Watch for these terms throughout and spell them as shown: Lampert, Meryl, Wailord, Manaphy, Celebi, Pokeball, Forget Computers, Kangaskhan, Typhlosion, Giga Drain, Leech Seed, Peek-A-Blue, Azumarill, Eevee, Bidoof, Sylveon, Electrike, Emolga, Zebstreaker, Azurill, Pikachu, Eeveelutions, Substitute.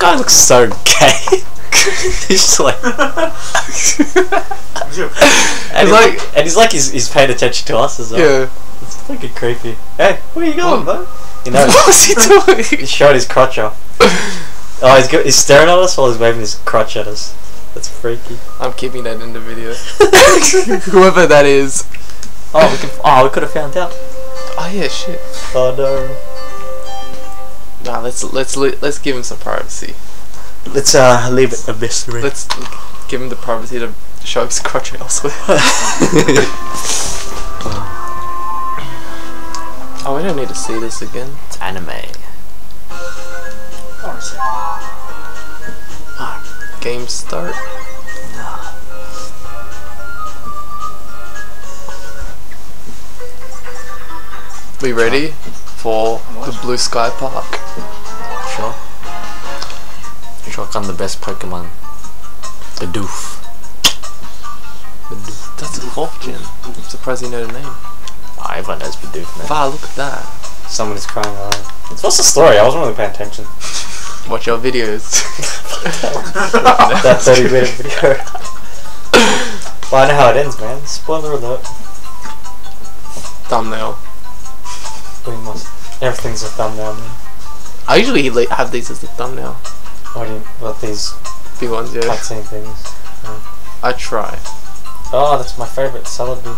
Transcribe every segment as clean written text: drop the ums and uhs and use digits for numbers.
That guy looks so gay. He's just like, and he's like he's paying attention to us as well. Yeah, it's fucking creepy. Hey, where are you going, bro? You know, what's he doing? He's showing his crotch off. Oh, he's staring at us while he's waving his crotch at us. That's freaky. I'm keeping that in the video. Whoever that is. Oh, we could have found out. Oh yeah, shit. Oh no. Nah, let's give him some privacy. Let's leave it a mystery. Let's give him the privacy to show his crotch elsewhere. Oh, we don't need to see this again. It's anime. Ah, game start. Nah. We ready for the Blue Sky Park? Sure. Shotgun the best Pokemon. Bidoof. Bidoof. That's a fourth gen. I'm surprised you know the name. Oh, everyone knows Bidoof, man. Wow, look at that. Someone is crying out. What's the story? I wasn't really paying attention. Watch your videos. That 30-minute video. Well, I know how it ends, man. Spoiler alert. Thumbnail. We must. Everything's a thumbnail, man. I usually have these as the thumbnail. What do you about these big ones? Yeah. Cutscene things. Yeah. I try. Oh, that's my favourite, Celebi.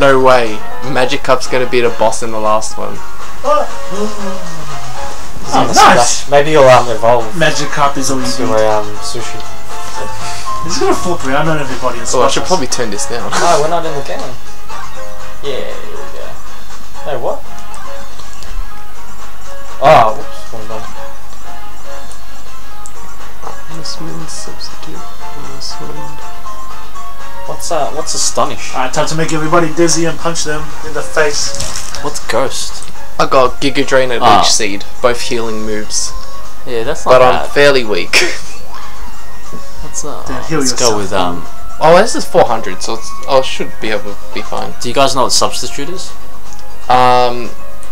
No way. Magikarp's gonna be the boss in the last one. Oh, nice. Maybe you'll evolve. Magikarp is always good. Sushi. This is gonna flip around on everybody. Oh, I should probably turn this down. No, we're not in the game. Yeah. Hey, what? Oh, whoops, one done. This means substitute. What's astonish? Alright, time to make everybody dizzy and punch them in the face. What's ghost? I got Giga Drain and Leech Seed, both healing moves. Yeah, that's not bad. But I'm fairly weak. What's up? Let's go with Oh, this is 400, so I should be able to be fine. Do you guys know what substitute is?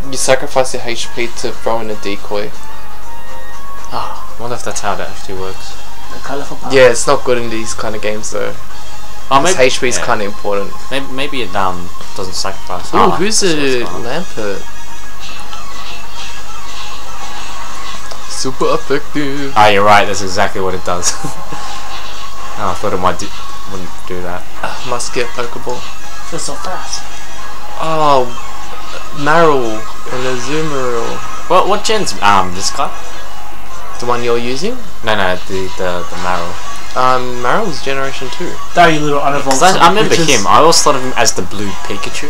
You sacrifice your HP to throw in a decoy. Ah, I wonder if that's how that actually works. Yeah, it's not good in these kind of games though. HP is kind of important. Maybe it doesn't sacrifice. Oh, who's it? Lampert. Super effective. Ah, you're right. That's exactly what it does. Oh, I thought it wouldn't do that. Must get Pokeball. That's so fast. Oh. Meryl and Azumarill. Well, what gen's this guy? The one you're using? No, the Meryl. Meryl's generation 2. That little unevolved. I remember him. I always thought of him as the blue Pikachu.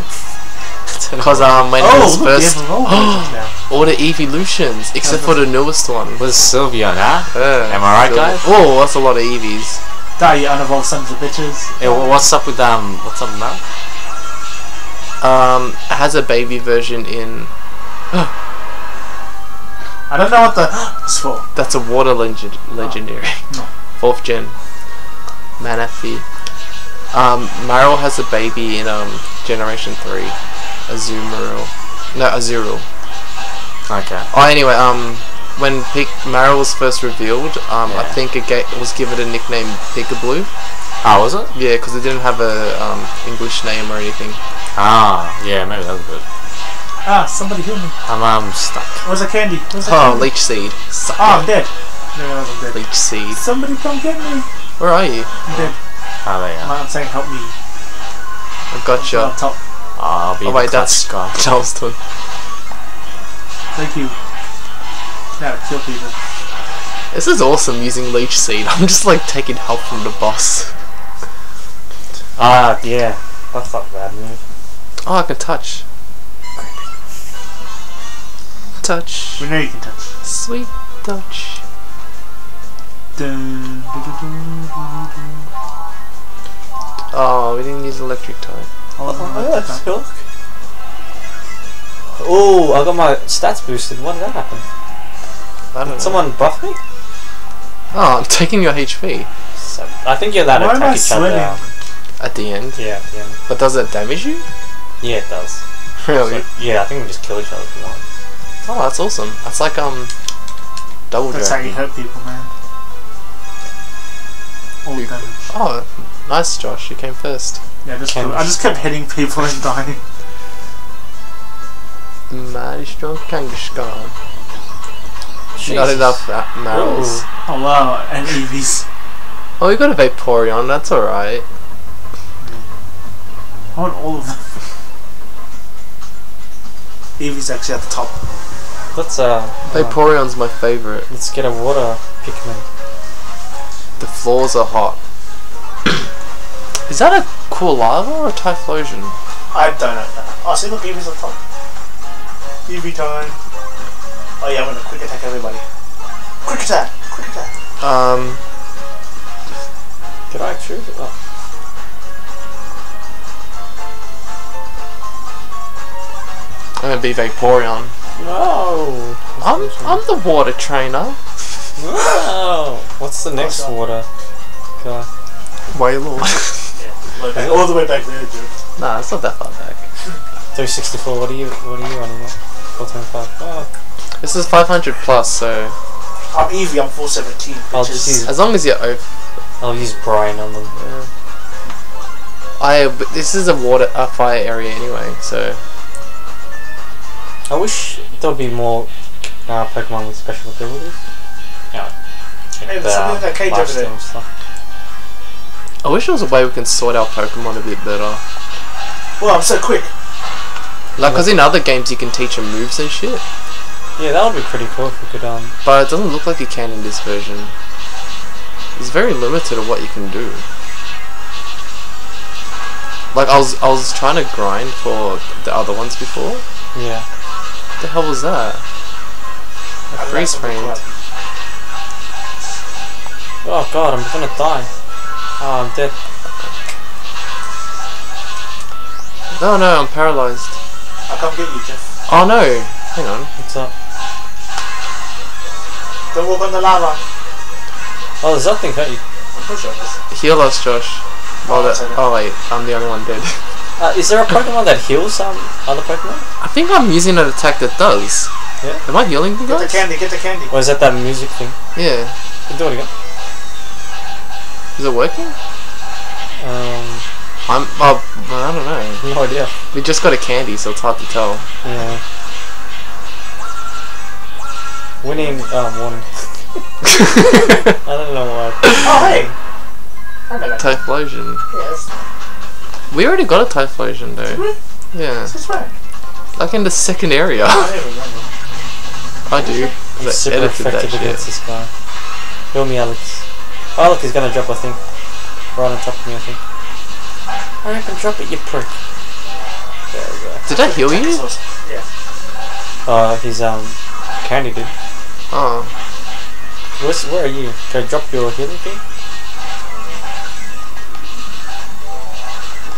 Because when he was first, all the Eeveelutions except for the newest one was Sylveon, huh? Am I right, guys? Oh, that's a lot of Eevees. That you unevolved sons of bitches. Hey, what's up with Meryl? It has a baby version in. I don't know what the. That's a water legendary. No. 4th gen. Manaphy. Meryl has a baby in generation 3. Azumarill. No, Azurill. Okay. Oh, anyway, when Meryl was first revealed, I think it was given a nickname Peek-A-Blue. Oh, was it? Yeah, because it didn't have a English name or anything. Ah, yeah, maybe that was good. Ah, somebody healed me. I'm stuck. Where's the candy? Where's the candy? Leech Seed. Suck I'm dead. No, I'm dead. Leech Seed. Somebody come get me. Where are you? I'm dead. Oh, there you are. I'm saying help me. I've got you. On top. Oh, I'll be wait, that's Charleston. Thank you. Now kill people. This is awesome using Leech Seed. I'm just like taking help from the boss. Ah, yeah. That's not bad, man. Oh, I can touch. Creepy. Touch. We know you can touch. Sweet touch. Dun, dun, dun, dun, dun. Oh, we didn't use electric type. Oh, that's cool. Oh, I got my stats boosted. What did that happen? Did someone buff me? Oh, I'm taking your HP. So, I think you're allowed to attack each other. At the end? Yeah, yeah. But does it damage you? Yeah, it does. Really? So, yeah, I think we just kill each other if we want. Oh, that's awesome. That's like, double That's dragon. How you hurt people, man. All you, damage. Oh, nice, Josh. You came first. Yeah, I just kept hitting people and dying. Mighty strong Kangaskhan. Not enough Marils. Oh wow, and Eevees. Oh, we got a Vaporeon, that's alright. I want all of them. Eevee's actually at the top. Let's Vaporeon's my favourite. Let's get a water Pikmin. The floors are hot. Is that a Koolava or a Typhlosion? I don't know. Oh, see, look, Eevee's on top. Eevee time. Oh yeah, I'm gonna quick attack everybody. Quick attack! Quick attack! Did I choose it? Oh. I'm gonna be Vaporeon. No! I'm the water trainer. No! What's the next water guy? Wailord. Yeah, all the way back there, dude. Nah, it's not that far back. 364, what are you running at? 425. Oh. This is 500 plus, so... I'm Eevee, I'm 417, bitches. As long as you're over... I'll use brine on them. Yeah. This is a fire area anyway, so... I wish there'd be more Pokemon with special abilities. Yeah. Hey, there's something in that cage over there. I wish there was a way we can sort our Pokemon a bit better. Well, I'm so quick. Like, cause in other games you can teach them moves and shit. Yeah, that would be pretty cool if we could, But it doesn't look like you can in this version. It's very limited of what you can do. Like, I was trying to grind for the other ones before. Yeah. What the hell was that? I freeze framed. Oh god, I'm gonna die. Oh, I'm dead. No, no, I'm paralyzed. I can't get you, Jeff. Oh no! Hang on. What's up? Don't walk on the lava. Oh, there's nothing hurt you. I'm pretty sure it is. Heal us, Josh. Oh wait, I'm the only one dead. Is there a Pokemon that heals other Pokemon? I think I'm using an attack that does. Yeah? Am I healing you guys? Get the candy, get the candy. Or is that that music thing? Yeah. Do it again. Is it working? I don't know. No idea. We just got a candy, so it's hard to tell. Yeah. Winning, one. I don't know why. Oh, hey! Typhlosion. Yes. We already got a Typhlosion, though. Did we? Yeah. That's right. Like in the second area. Oh, I do. He's super effective against this guy. Heal me, Alex. Oh, look, he's gonna drop, I think. Right on top of me, I think. I can drop it, you prick. There we go. Did I heal you? Yeah. He's candy dude. Oh. Where are you? Can I drop your healing thing?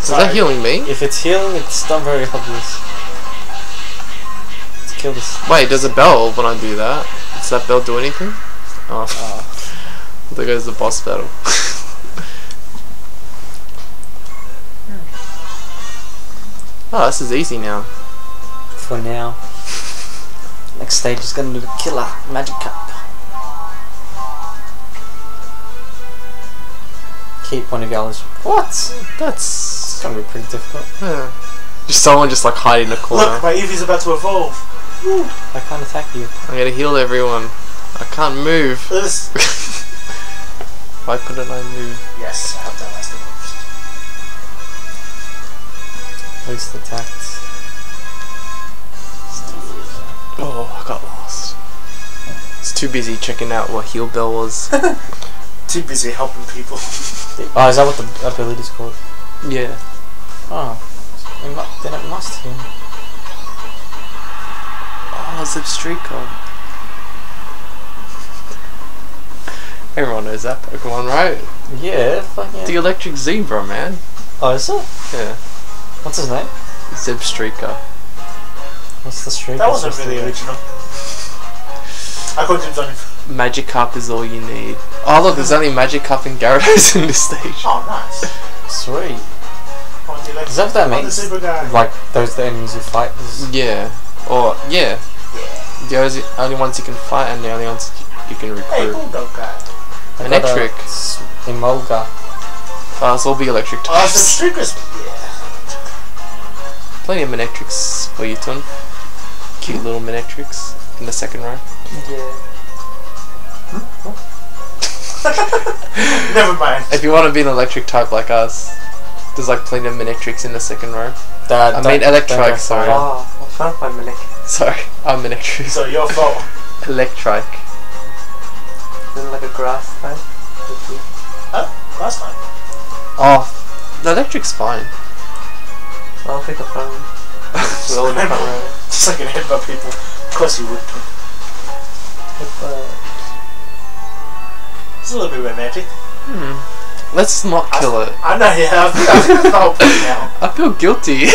Is that healing me? If it's healing, it's not very obvious. Let's kill this. Wait, there's a bell when I do that. Does that bell do anything? Oh. There goes the boss battle. Oh, this is easy now. For now. Next stage is going to be the killer, Magikarp. Keep one of yours. What? That's going to be pretty difficult. Yeah. Just someone just like hiding in the corner. Look, my Eevee's about to evolve. Woo. I can't attack you. I'm going to heal everyone. I can't move. Why couldn't I move? Yes, I have that last thing. Least attacks. Oh, I got lost. It's too busy checking out what heal bell was. Too busy helping people. Oh, is that what the ability's called? Yeah. Oh, then it must heal. Oh, Zebstreaker. Everyone knows that Pokemon, right? Yeah, fucking. The electric zebra, man. Oh, is it? Yeah. What's his name? Zebstreaker. What's the streaker? That wasn't really original. I called him Johnny. Magikarp is all you need. Oh look, there's only Magikarp and Gyarados in this stage. Oh nice. Sweet. Oh, Is that what that means? Like, those are the enemies you fight? Yeah. Or, yeah. The only ones you can fight and the only ones you can recruit. Hey, Bulldog guy. Manectric. Emolga. It's all be electric types. Zebstreaker. Yeah. Plenty of Manectrics for you, Ton. Cute little Manectrics in the second row. Yeah. Never mind. If you want to be an electric type like us, there's like plenty of Manectrics in the second row. I mean Electrike, sorry. Oh, I was trying to find Manectric. Sorry, I'm Manectric. So your fault. Electrike. Isn't it like a grass type? Oh, grass type. Oh, the electric's fine. I'll pick a phone. We're all in the front row. Just like an headbutt people. Of course you would. Headbutt. It's a little bit romantic. Hmm. Let's not kill it. I know, yeah. I feel the whole point now. I feel guilty.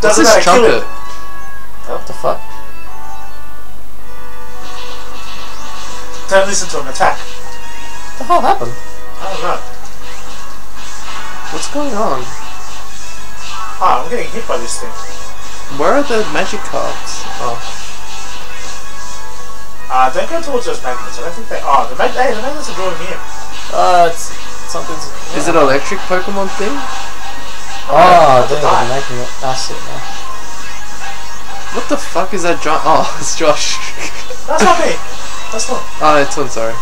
Doesn't matter, kill it. What the fuck? Don't listen to an attack. What the hell happened? I don't know. What's going on? Ah, I'm getting hit by this thing. Where are the magic cards? Oh. Don't go towards those magnets. I don't think they are. Hey, the magnets are drawing me in. It's something's... Yeah. Is it an electric Pokemon thing? Oh, they're making it. That's it, man. What the fuck is that giant... Oh, it's Josh. That's not me. That's not... Oh, it's one, sorry.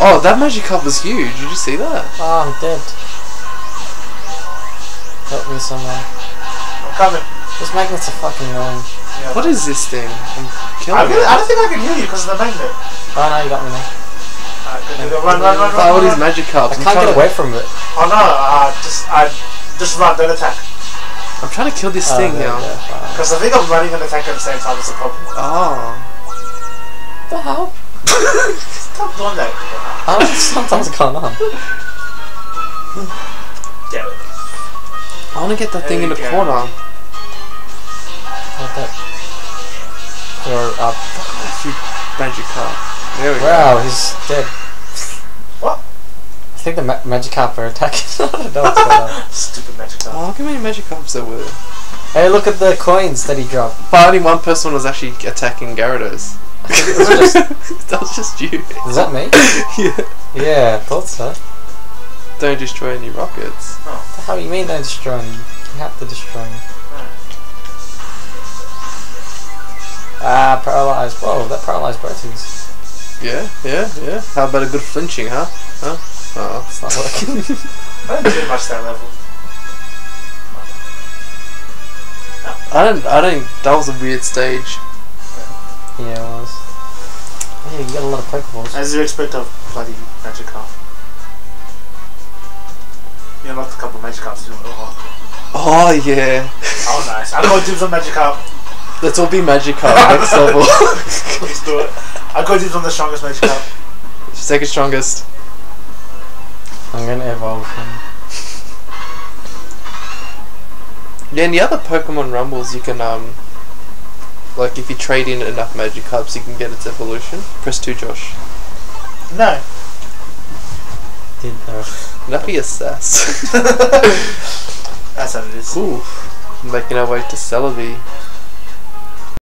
Oh, that Magikarp was huge. Did you see that? Oh, I'm dead. Help me somewhere. I'm coming. Those magnets are fucking annoying. Yeah. What is this thing? I don't think I can hear you because of the magnet. Oh no, you got me now. Run. All these Magikarps. I can't get away from it. Oh no, just run, don't attack. I'm trying to kill this thing now. Because I think I'm running and attacking at the same time as the problem. Oh. What the hell? Stop doing that. I don't know sometimes going on. Damn it. I want to get that thing in the corner. Like that. Or up. Magikarp. There we go. Wow, he's dead. What? I think the Magikarp are attacking. I don't know what's going on. Stupid Magikarp. Oh, look how many Magikarps there were. Hey, look at the coins that he dropped. But only one person was actually attacking Gyarados. That was just you. Is that me? Yeah. Yeah, I thought so. Don't destroy any rockets. Oh. What the hell do you mean don't destroy any? You have to destroy them. Ah, paralysed. Whoa, that paralysed both things. Yeah. How about a good flinching, huh? Oh, it's not working. I don't do much that level. No. That was a weird stage. Yeah, it was. Yeah, you got a lot of Pokeballs. As you expect of bloody Magikarp. You unlocked a couple of Magikarps, didn't you? Oh, yeah. Oh, nice. I got dibs on Magikarp. Let's all be Magikarp next level. Let's do it. I got you from the strongest Magikarp. Just take it strongest. I'm gonna evolve him. Yeah, and the other Pokemon Rumbles you can like if you trade in enough Magikarps you can get its evolution. Press 2, Josh. No. Didn't know. Nappy Assess. That's what it is. Ooh. Making our way to Celebi.